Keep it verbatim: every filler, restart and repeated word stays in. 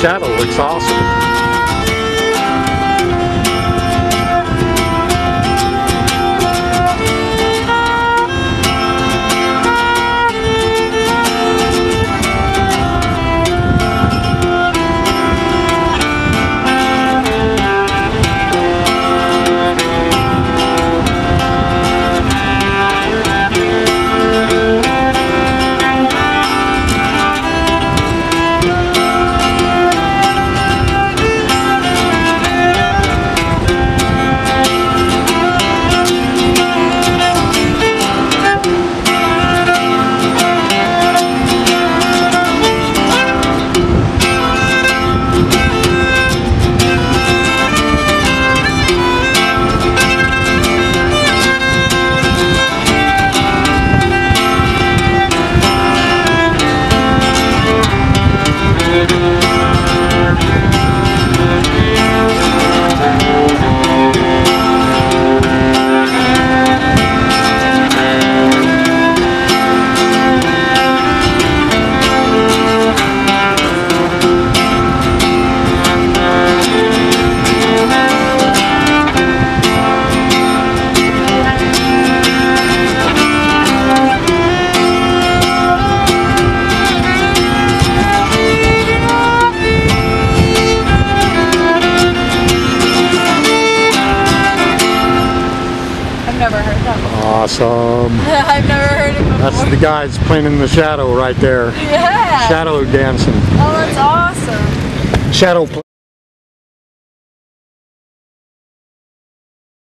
shuttle looks awesome. Awesome. I've never heard it before. That's the guys playing in the shadow right there. Yeah. Shadow dancing. Oh, that's awesome. Shadow play.